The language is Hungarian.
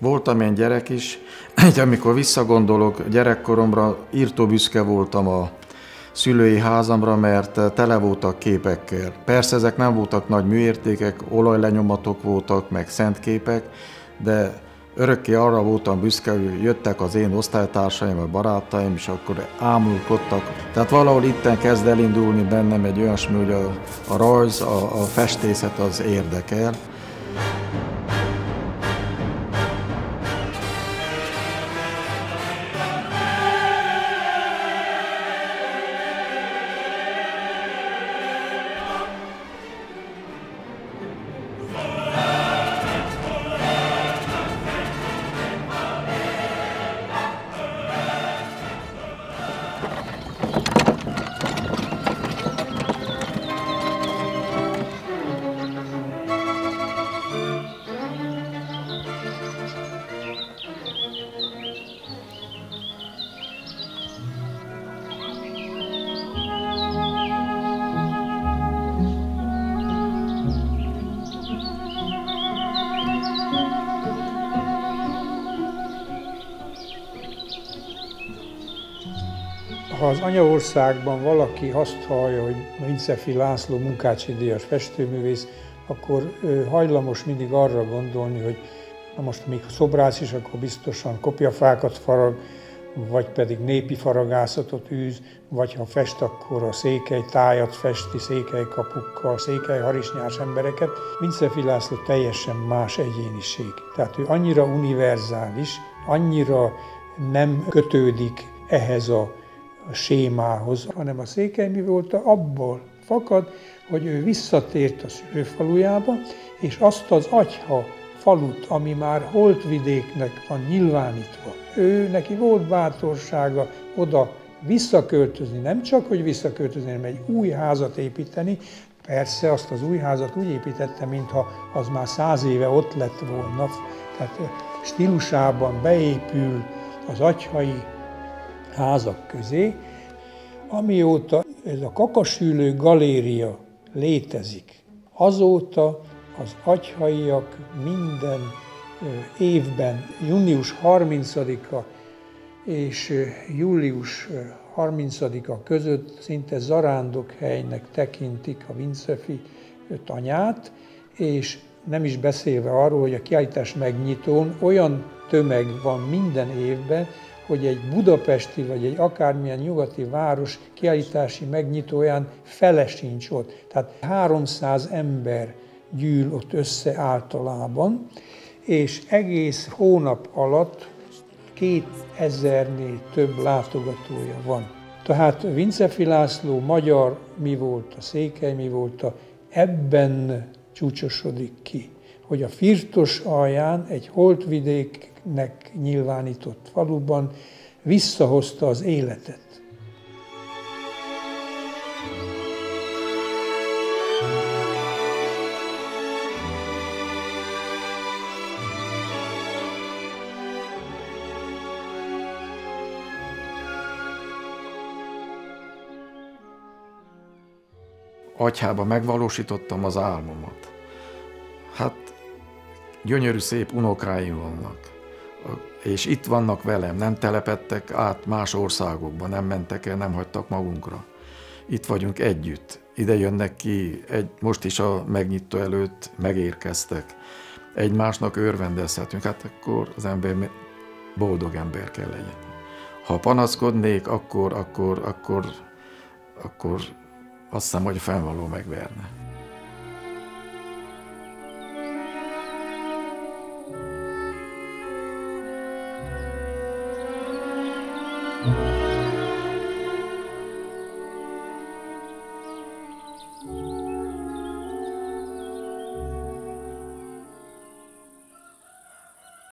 Voltam én gyerek is, amikor visszagondolok gyerekkoromra, írtó büszke voltam a szülői házamra, mert tele voltak képekkel. Persze ezek nem voltak nagy műértékek, olajlenyomatok voltak, meg szentképek, de örökké arra voltam büszke, hogy jöttek az én osztálytársaim, vagy barátaim, és akkor ámulkodtak. Tehát valahol itten kezd elindulni bennem egy olyasmi, hogy a rajz, a festészet az érdekel. Ha az anyaországban valaki azt hallja, hogy Vinczeffy László Munkácsi díjas festőművész, akkor hajlamos mindig arra gondolni, hogy na most még szobrász is, akkor biztosan kopjafákat farag, vagy pedig népi faragászatot űz, vagy ha fest, akkor a Székely tájat festi, Székely kapukkal, Székely harisnyás embereket. Vinczeffy László teljesen más egyéniség. Tehát ő annyira univerzális, annyira nem kötődik ehhez a sémához, hanem a Székely mi volt abból fakad, hogy ő visszatért a szülőfalujába, és azt az Atyha falut, ami már holtvidéknek van nyilvánítva, ő neki volt bátorsága oda visszaköltözni, nem csak hogy visszaköltözni, hanem egy új házat építeni. Persze azt az új házat úgy építette, mintha az már 100 éve ott lett volna, tehát stílusában beépül az atyhai házak közé. Amióta ez a kakasülő galéria létezik, azóta az atyhaiak minden évben június 30-a és július 30-a között szinte zarándokhelynek tekintik a Vinczeffy tanyát, és nem is beszélve arról, hogy a kiállítás megnyitón olyan tömeg van minden évben, hogy egy budapesti vagy egy akármilyen nyugati város kiállítási megnyitóján fele sincs ott. Tehát 300 ember gyűl ott össze általában, és egész hónap alatt 2000-nél több látogatója van. Tehát Vinczeffy László magyar mi volt, a Székely mi volt, ebben csúcsosodik ki, hogy a Firtos alján egy holtvidéknek nyilvánított faluban visszahozta az életet. Atyhában megvalósítottam az álmomat. Hát gyönyörű szép unokáim vannak, és itt vannak velem, nem telepettek át más országokba, nem mentek el, nem hagytak magunkra. Itt vagyunk együtt, ide jönnek ki, most is a megnyitó előtt megérkeztek. Egymásnak örvendezhetünk, hát akkor az ember boldog ember kell legyen. Ha panaszkodnék, akkor azt hiszem, hogy a fennvaló megverne.